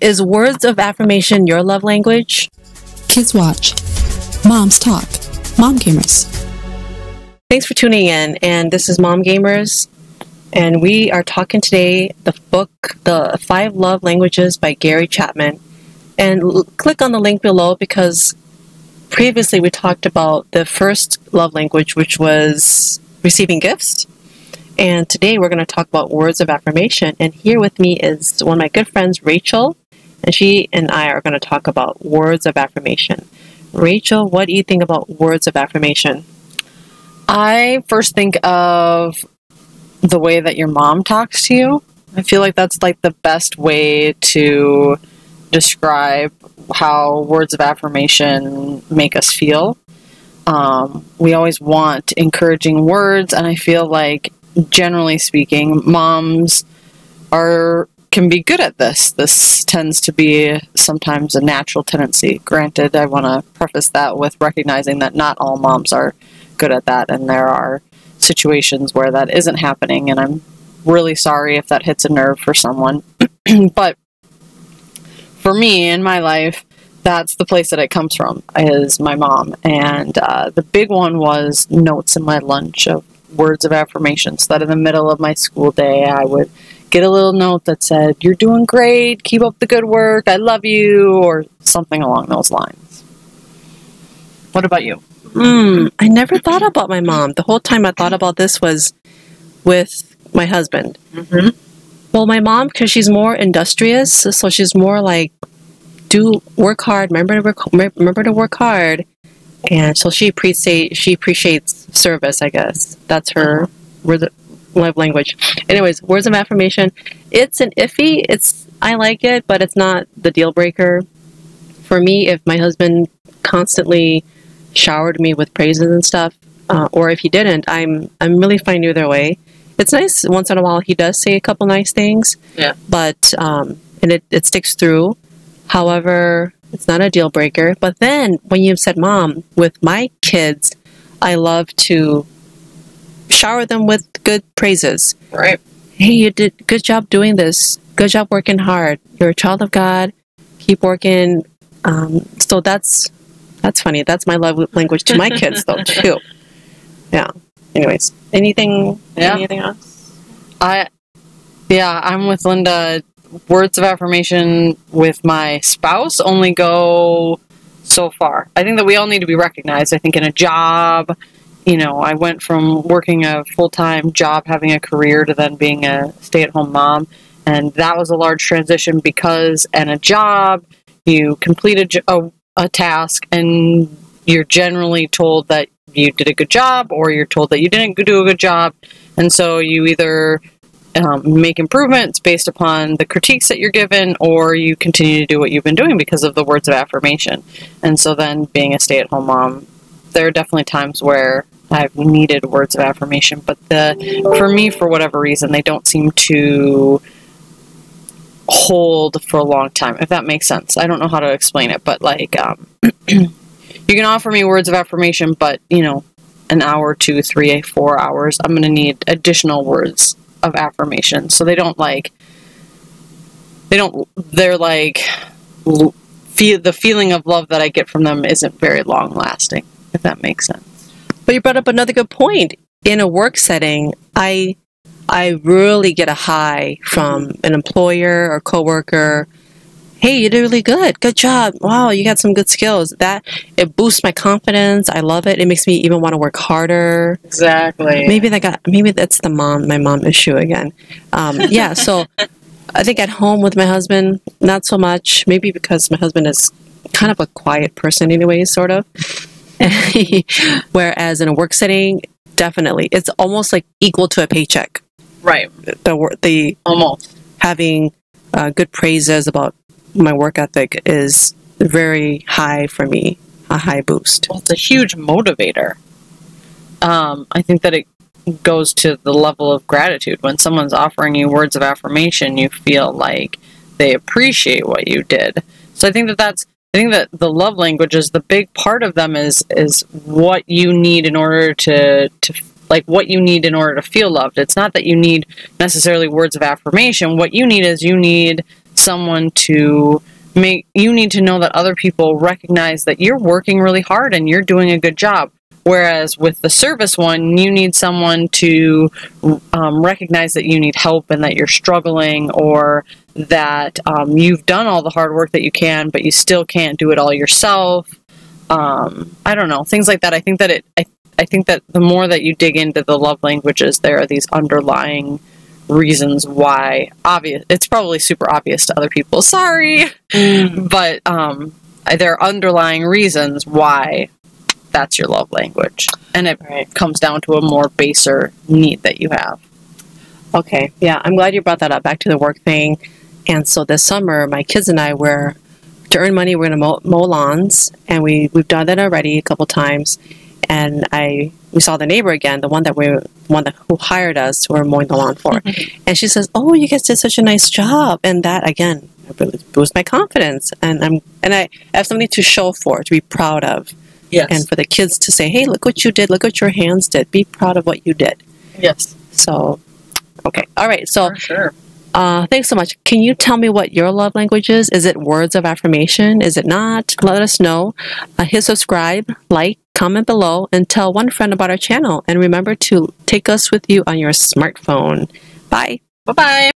Is words of affirmation your love language? Kids Watch, Moms Talk, Mom Gamers. Thanks for tuning in, and this is Mom Gamers, and we are talking today the book, The Five Love Languages by Gary Chapman. And click on the link below because previously we talked about the first love language, which was receiving gifts. And today we're going to talk about words of affirmation. And here with me is one of my good friends, Rachel. And she and I are going to talk about words of affirmation. Rachel, what do you think about words of affirmation? I first think of the way that your mom talks to you. I feel like that's like the best way to describe how words of affirmation make us feel. We always want encouraging words, and I feel like generally speaking, moms can be good at this. This tends to be sometimes a natural tendency. Granted, I want to preface that with recognizing that not all moms are good at that, and there are situations where that isn't happening, and I'm really sorry if that hits a nerve for someone. But for me, in my life, that's the place that it comes from, is my mom. And the big one was notes in my lunch of words of affirmation, so that in the middle of my school day I would get a little note that said, "You're doing great, keep up the good work, I love you," or something along those lines. What about you? I never thought about my mom. The whole time I thought about this was with my husband. Mm-hmm. Well, my mom, because she's more industrious, so she's more like, remember to work hard. And so she appreciates service, I guess. That's her love language. Anyways, words of affirmation. It's an iffy. I like it, but it's not the deal breaker. For me, if my husband constantly showered me with praises and stuff, or if he didn't, I'm really fine either way. It's nice once in a while he does say a couple nice things. Yeah. But and it sticks through. However, it's not a deal breaker. But then when you said mom, with my kids, I love to shower them with good praises. Right. Hey, you did good job doing this. Good job working hard. You're a child of God. Keep working. So that's funny. That's my love language to my kids, though, too. Yeah. Anyways, anything else? I'm with Linda. Words of affirmation with my spouse only go so far. I think that we all need to be recognized. I think in a job, I went from working a full-time job, having a career, to then being a stay-at-home mom. And that was a large transition because in a job, you completed a task and you're generally told that you did a good job, or you're told that you didn't do a good job. And so you either make improvements based upon the critiques that you're given, or you continue to do what you've been doing because of the words of affirmation. And so then, being a stay-at-home mom, there are definitely times where I've needed words of affirmation, but for me, for whatever reason, they don't seem to hold for a long time, if that makes sense. I don't know how to explain it, but like you can offer me words of affirmation, but an hour, 2, 3, 4 hours, I'm going to need additional words of affirmation. So the feeling of love that I get from them isn't very long lasting, if that makes sense. But you brought up another good point. In a work setting, I really get a high from an employer or coworker. Hey, you did really good. Good job. Wow, you got some good skills. That it boosts my confidence. I love it. It makes me even want to work harder. Exactly. Maybe that's my mom issue again. Yeah. So I think at home with my husband, not so much. Maybe because my husband is kind of a quiet person, anyway, sort of. Whereas in a work setting, definitely, it's almost like equal to a paycheck. Right. The almost having good praises about my work ethic is very high for me, a high boost. Well, it's a huge motivator. I think that it goes to the level of gratitude. When someone's offering you words of affirmation, you feel like they appreciate what you did. So I think that the love languages, the big part of them is what you need in order to feel loved. It's not that you need necessarily words of affirmation. What you need is someone to make, you need to know that other people recognize that you're working really hard and you're doing a good job. Whereas with the service one, you need someone to recognize that you need help and that you're struggling, or that you've done all the hard work that you can, but you still can't do it all yourself. I don't know, things like that. I think that I think that the more that you dig into the love languages, there are these underlying reasons why it's probably super obvious to other people, sorry, but there are underlying reasons why that's your love language, and it comes down to a more baser need that you have. Okay, yeah, I'm glad you brought that up, back to the work thing. And so this summer my kids and I were, to earn money, we're going to mow lawns, and we've done that already a couple times. And we saw the neighbor again, the one who hired us, we're mowing the lawn for. And she says, "Oh, you guys did such a nice job." And that again boosts my confidence, and I have something to show for, to be proud of. Yes. And for the kids to say, "Hey, look what you did. Look what your hands did. Be proud of what you did." Yes. So, okay. All right. So, for sure. Thanks so much. Can you tell me what your love language is? Is it words of affirmation? Is it not? Let us know. Hit subscribe, like, comment below, and tell one friend about our channel. And remember to take us with you on your smartphone. Bye. Bye-bye.